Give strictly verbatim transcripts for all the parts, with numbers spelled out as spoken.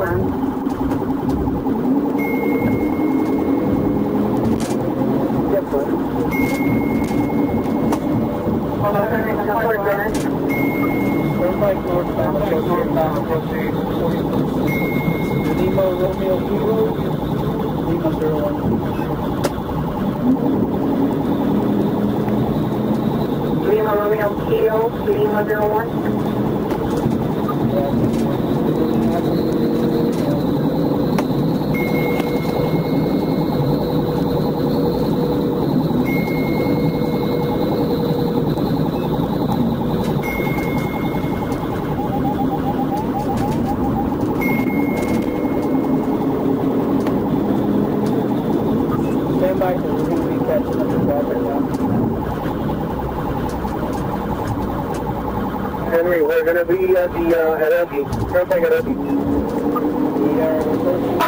We're going to be at the uh, at Abbey. Turnpike at Abbey. We are approaching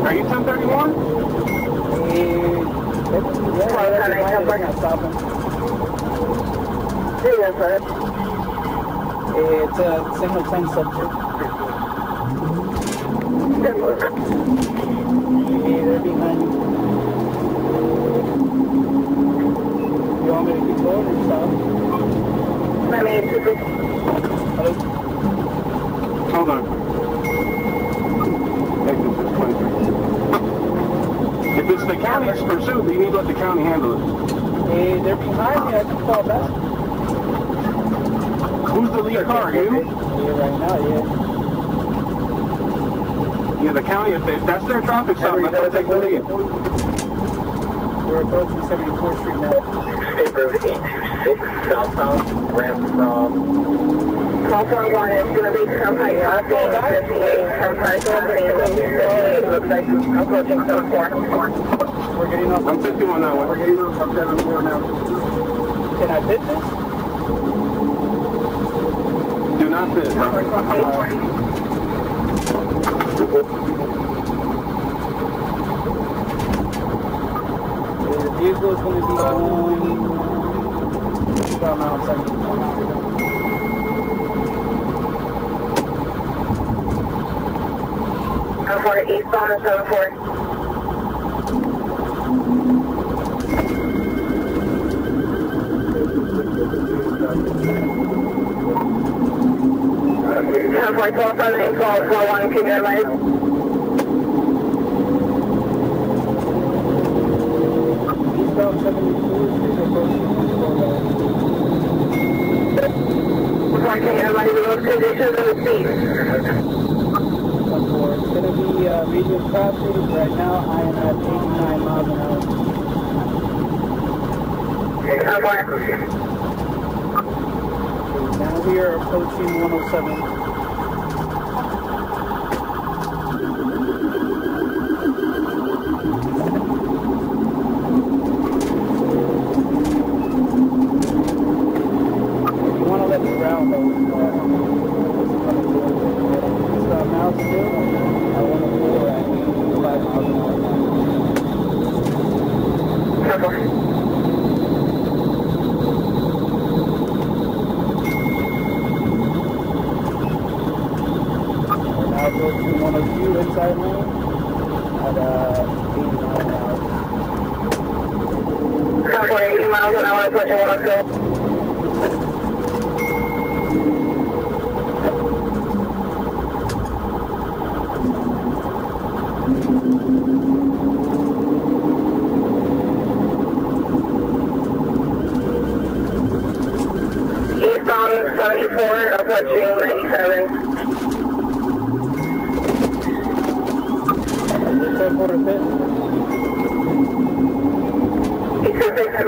ten thirty-one. Are you ten thirty-one? Yeah, stopping. Yeah, yeah, right. It's a single ten subject. Yeah, they're behind you. You want me to keep going or stop? I mean, it's just... Hello? Hold on. Exit six twenty-three. If it's the county's pursuit, you need to let the county handle it. Hey, they're behind me. I can fall back. Who's the lead car? You? Yeah, right now, yeah. Yeah, the county, if they, that's their traffic stop, let them take the lead. We're approaching seventy-fourth Street now. State Road eight twenty-six, southbound, ramp from... Southbound one is going to be Turnpike up and fifty-eight, Turnpike fifty-eight, looks like we're approaching seventy-four. We're getting off... I'm fifty-one now. We're getting off from seventy-four now. Can I fit this? Do not fit. Right. The vehicle is going to be going about mile seventy. seventy-four eastbound and seventy-four. seventy-four telephone and call four one two deadline. Conditions of the speed. It's going to be uh, medium traffic. Right now, I am at eighty-nine miles an hour. Okay, now we are approaching one oh seven. I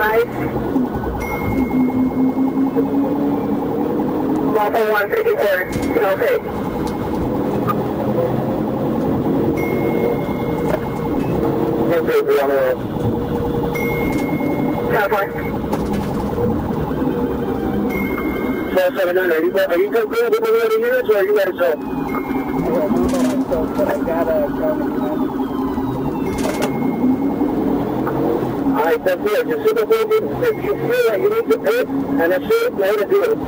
I said, yes, you're supervising. If you feel that you need to pit, and it's safe, now to do it. Okay,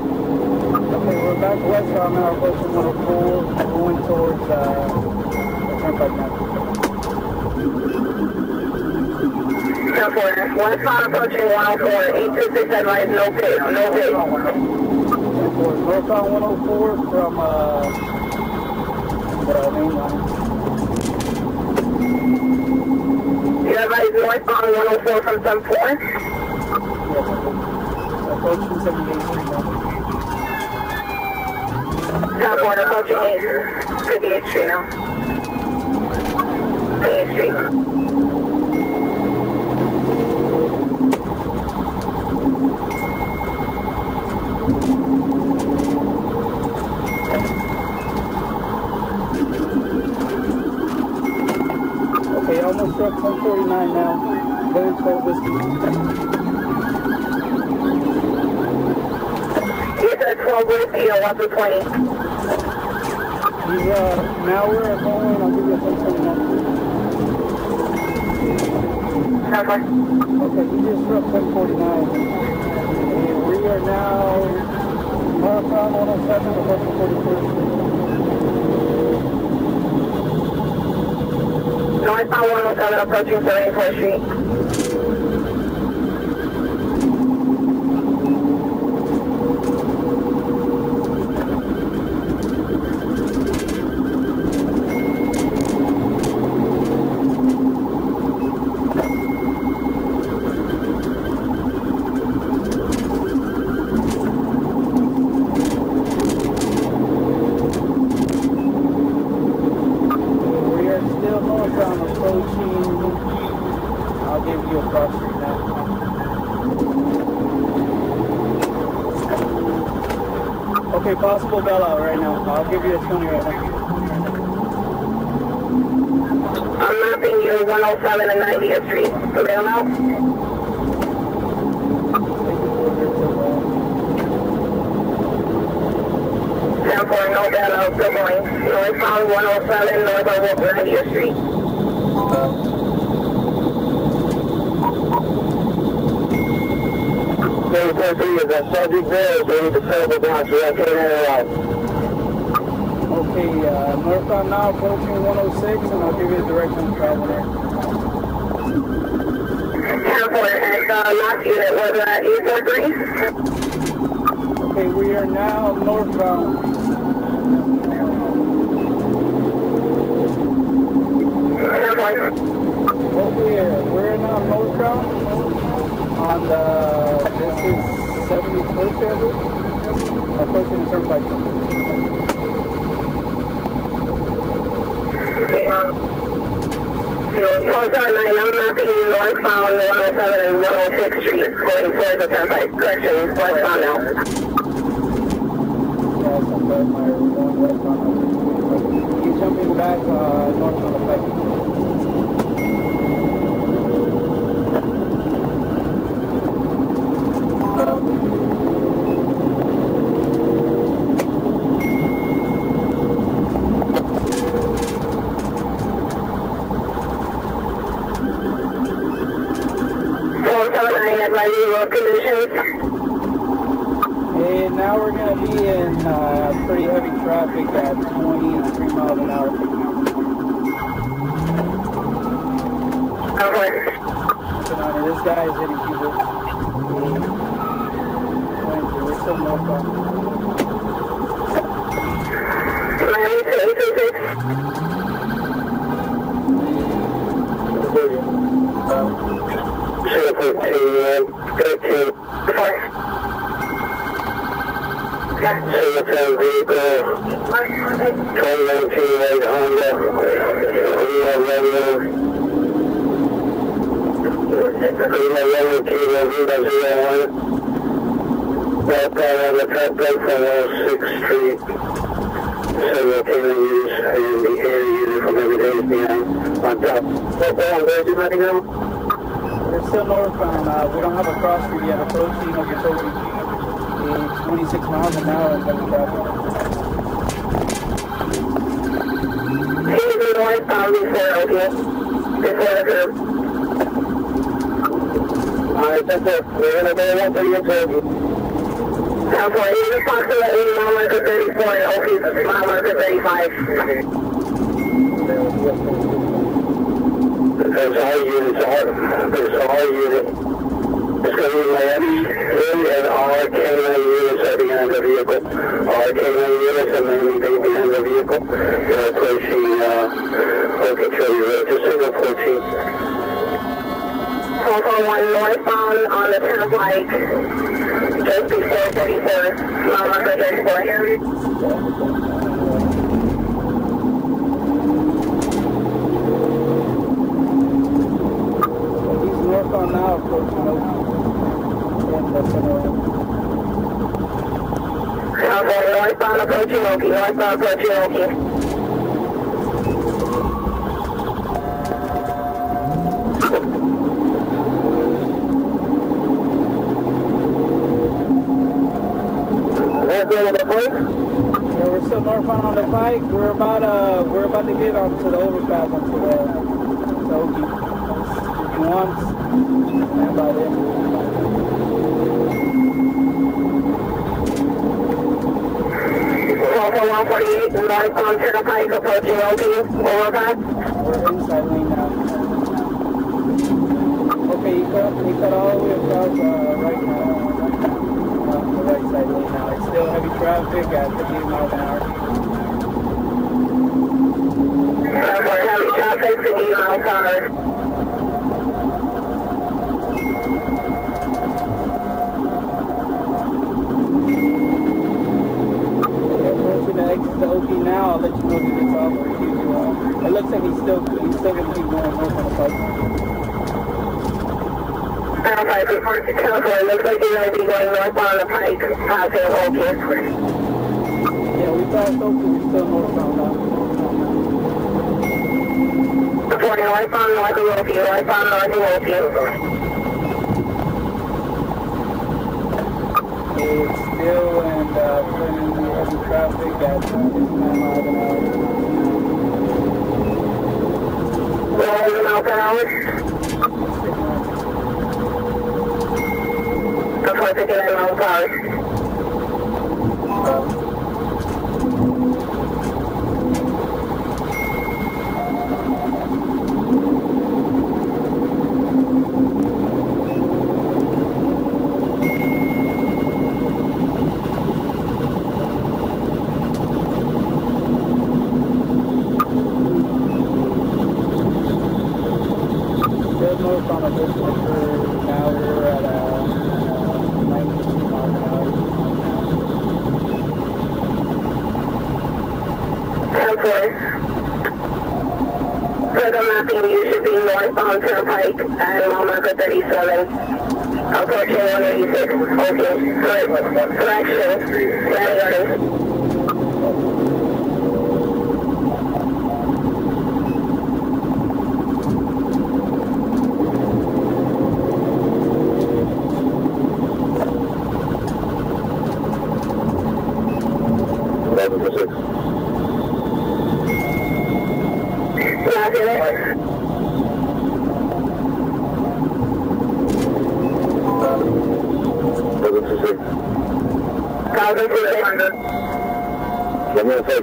we're back westbound now, approaching one oh four, going towards uh, the Turnpike now. ten four, westbound approaching one oh four, eight two six advice, no pit, no pit. ten four, northbound one oh four from uh, the main line. Northbound one oh four from ten four. Southbound approaching fifty-eighth Street now. fifty-eighth Street. Okay, almost struck one forty-nine now. Very cold whiskey. He's at twelve whiskey, or one for twenty. He's, uh, now we're at home, and I'll give you a ten forty-nine. Okay. Okay, he just struck ten forty-nine. And we are now marathon one oh seven, approaching forty-first. Northbound one oh seven, approaching thirty-fourth Street. Okay, possible bailout right now. I'll give you a twenty right now. I'm mapping you one oh seven and ninetieth Street. For bailout? ten four, no bailout. Good morning. Northbound one oh seven, north of ninetieth Street. thirty-four is that subject there, so we need to settle the box. We're not getting any out. Okay, uh, northbound now approaching one oh six, and I'll give you the direction of travel there. ten four, at the last unit was at eight four three. Okay, we are now northbound. ten four. What we are, we're now northbound on the... seventy-first Avenue, approaching the Turnpike. Okay, um, four seven nine, I'm mapping northbound one oh seven and one oh sixth Street, going towards the Turnpike. Correction, westbound now. Yes, I'm glad my one westbound. He's jumping back uh, north on the pike. Conditions. And now we're going to be in uh, pretty heavy traffic at twenty-three miles an hour. Okay. This guy is hitting people. We're still northbound. Miami to eight two six. Singapore to thirteen, four. Singleton vehicle, twenty nineteen White Honda, Lima Romeo, Lima Romeo Kilo Vida zero one, northbound on the top plate from one oh sixth Street, seventeen years, and the area user from every day is behind, on top. Northbound, where is it running now? We're still northbound. Uh, we don't have a cross street yet. Approaching over Toby. twenty-six miles an hour and heavy traffic. Hey, we're northbound before, okay? Before the curb. Alright, that's it. We're going to go up and get to you. I'm sorry, you just talked to the eighty-one marker thirty-four and O P is mile marker thirty-five. That's our unit, it's our, that's our unit. It's going to be Lance, he and our K nine units are behind the vehicle. Our K nine units and then they behind the vehicle. They're approaching, uh, okay, so you're just single fourteen. four forty-one northbound on the turnpike, just before thirty-four, mile marker thirty-four. He's northbound now, approaching Oki. Northbound approaching Oki, northbound approaching Oki. Northbound on the bike, we're about uh we're about to get onto the overpass onto the Oki. If you want, that's about it. one forty-eight northbound turnpike approaching Oki overpass. We're inside lane now. Okay, you cut, you cut all the way across uh, right now. The right side lane now. It's still heavy traffic at fifty miles an hour. Heavy traffic, fifty miles an hour. Approaching the exit to Oki now. I'll let you know if he gets off or if he gets off. It looks like he's still he's still gonna keep going north on the bike. Turnpike, report to California. Looks like you might be going northbound the pike, passing Oki. Yeah, we passed Oki, we still northbound now. Reporting northbound north of Oki, northbound north of Oki. It's still and uh, plenty heavy traffic at fifty-nine miles an hour. Well, I'm going to get in my own car. There's no problem with this one for now. We're at a you should be northbound turnpike at mile marker thirty-seven. Approaching one eighty-six. Okay, right. Correction. Landing. eleven to six. I'm going to take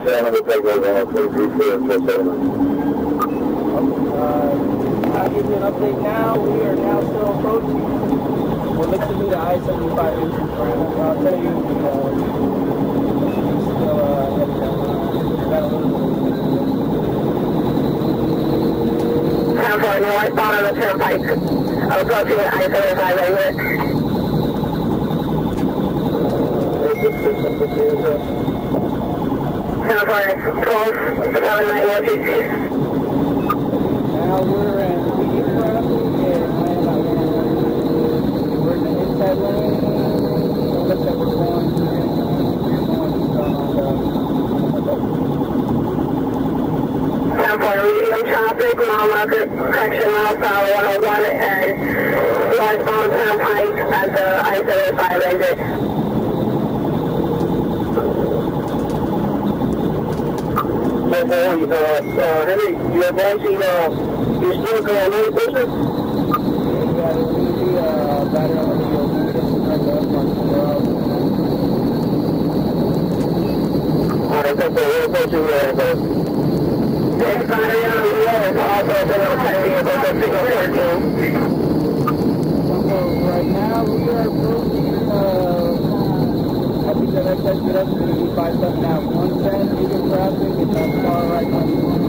seven on the take right now, so three four and four seven. Uh, I'll give you an update now. We are now still approaching. We're looking to do the I seventy-five engine for him. I'll tell you, you know, he's still uh, heading down. California, northbound on the turnpike. I'm approaching the I seventy-five right here. California, twelve seven nine one two two. Now we're in the front of the we're in the inside lane. It looks like we're going to the California, medium traffic, mile marker, correction, mile power one oh one, and northbound turnpike at the I seventy-five exit. Uh, uh, Henry, you advising, uh, you're still going in, is it? Yeah, it's going to be, uh, right now we are approaching, uh, I think that I tested up to be by stuff now. one ten, even traffic, it's not far right now. one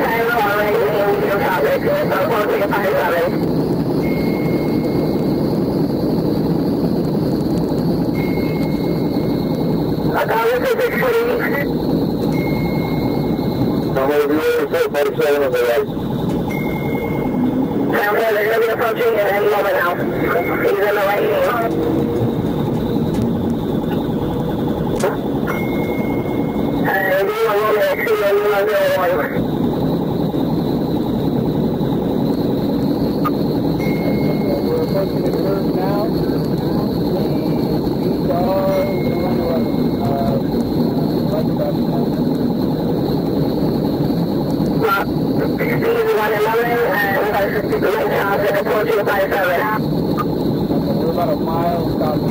ten, all right, we're traffic, we're approaching by traffic. forty-seven on the right. Okay, they're going to be approaching at any moment now. He's in the right hand. And we are going to see a new one zero one. We're approaching the curve now. We are going to run the left. We're about a mile south of five seven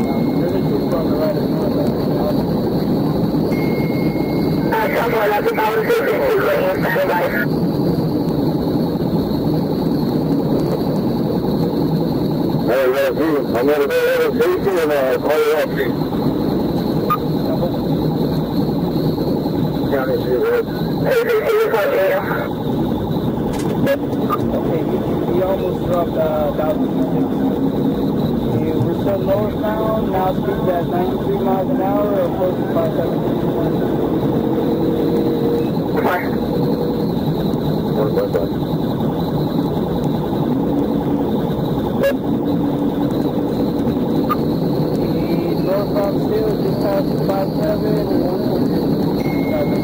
now. There's a group on the right of north of the south. Southward, that's about two fifty, waiting in standby. Hey, that's you. I'm going to go over safety and uh, call you up, please. County Street Road. Okay, we, we almost dropped uh, about two fifty. We're still northbound, now speeds at ninety-three miles an hour, or close to five seven. Goodbye. The northbound still just past five seven and one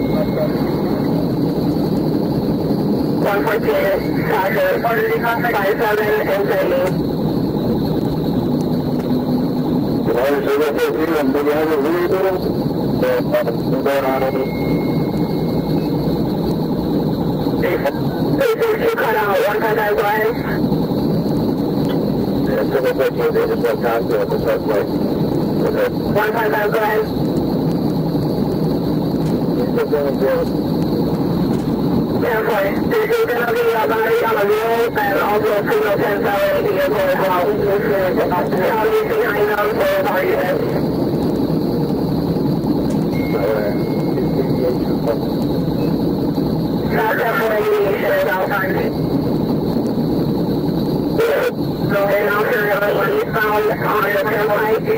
forty-seven. one forty-eight, Roger, orderly contact five seven and thirty. three sixty-two cut out, one five nine blind. Yeah, seven fourteen, they just left out to the south way. one five nine blind. Airport, this is going to be a battery on the road and also a signal ten tower in the airport as well. County behind them for our units. Not for aviation is outside. So they're now currently eastbound on the turnpike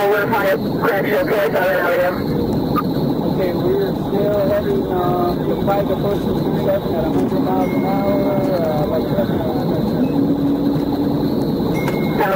over five correction towards Southern Avenue. Okay, we're still heading uh, to bike approach to two seven at one hundred miles an hour, uh, like seven miles an hour.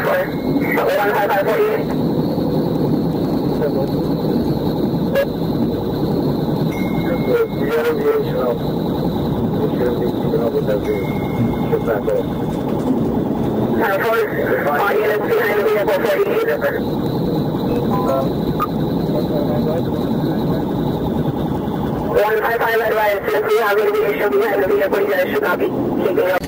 one five five at right, since we have aviation behind the vehicle, you guys should not be keeping up.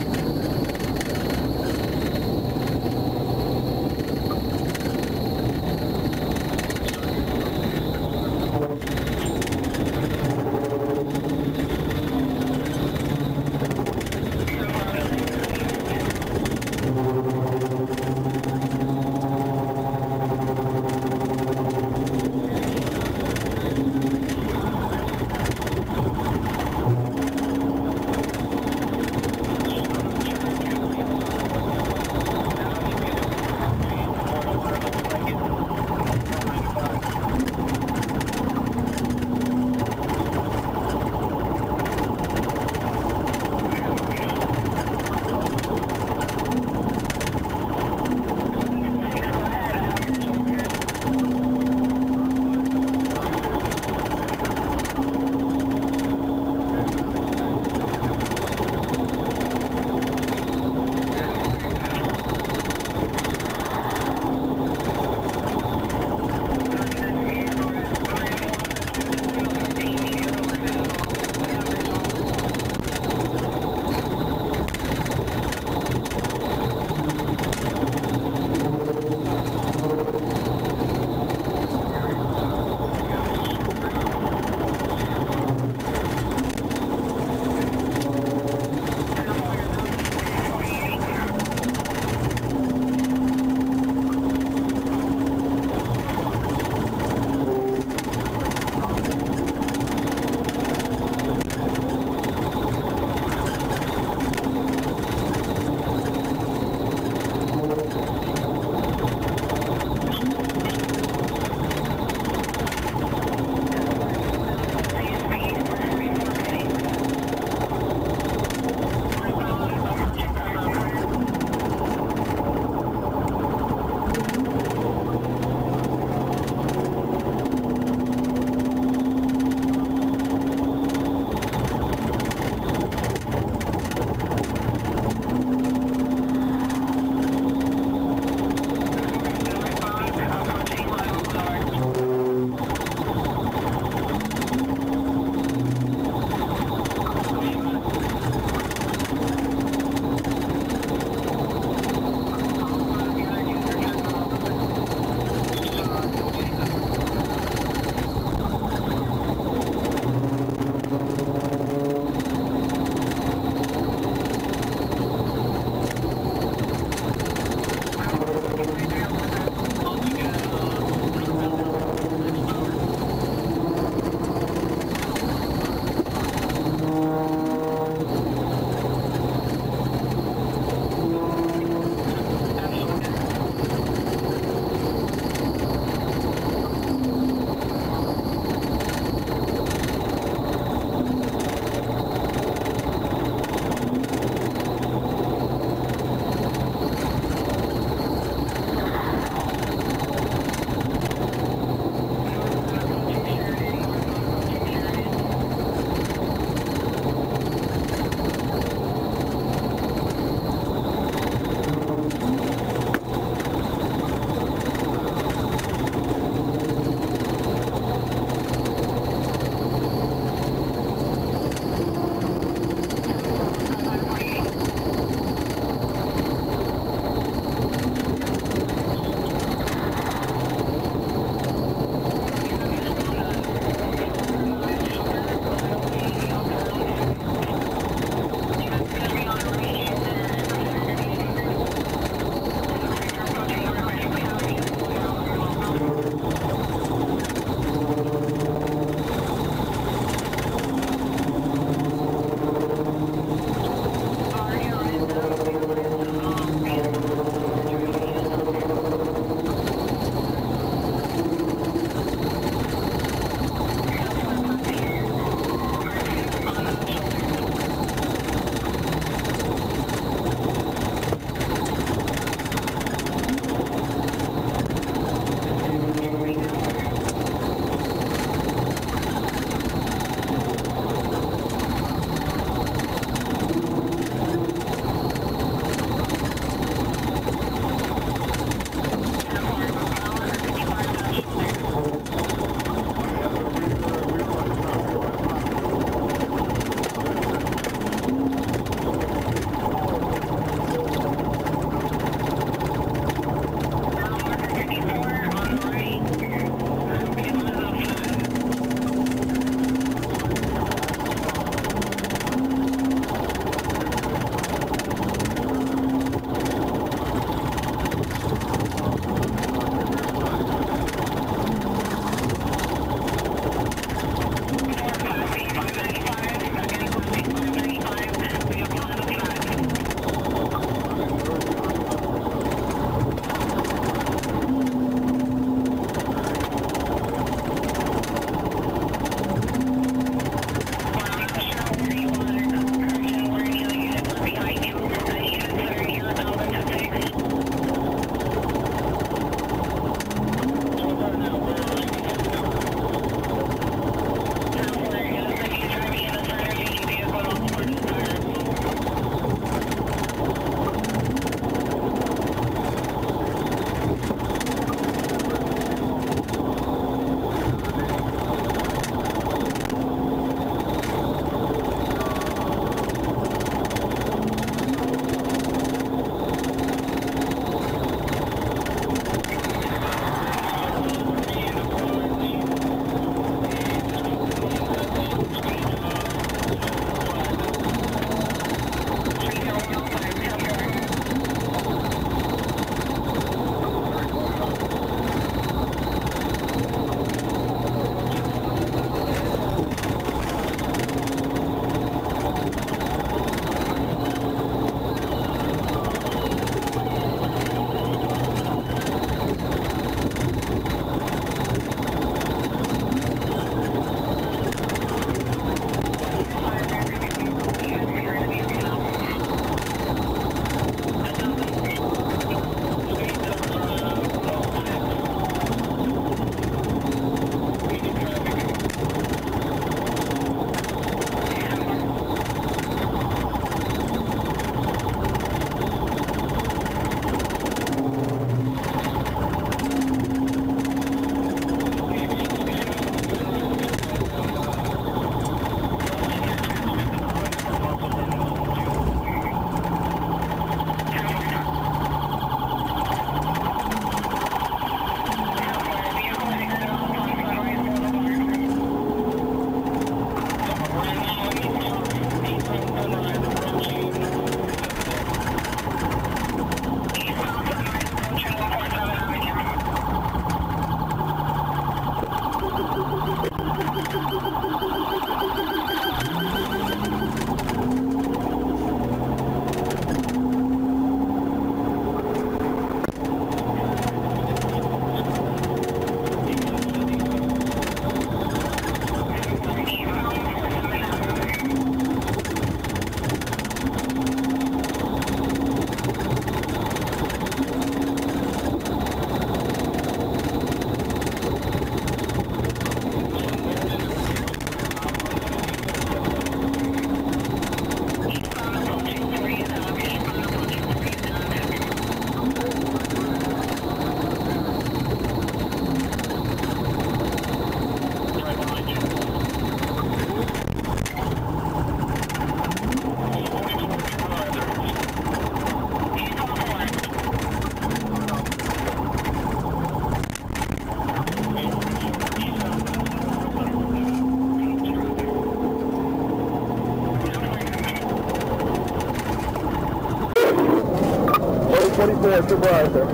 twenty-four, two bars, sir.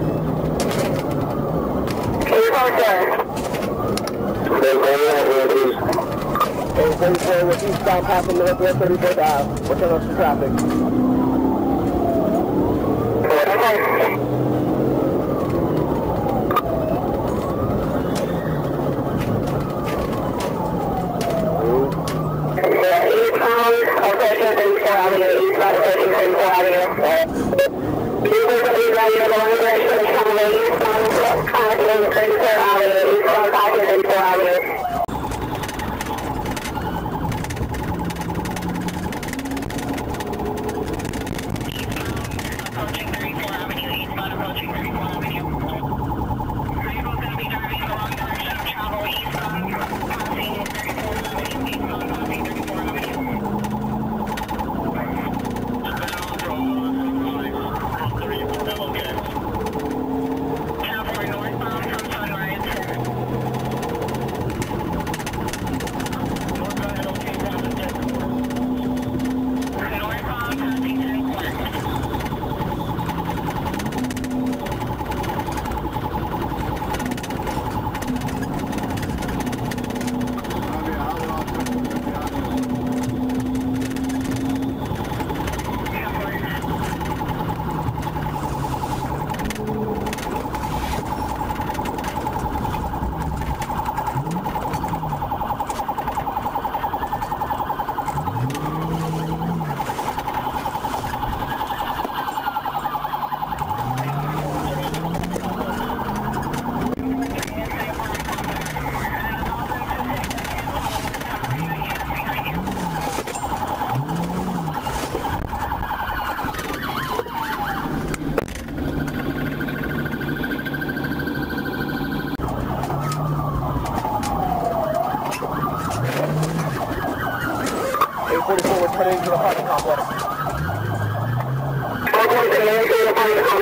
eight thirty-four with eastbound passing Northwest thirty-fourth Ave. We're turning off some traffic. Okay. forty-four, we're turning into the apartment complex.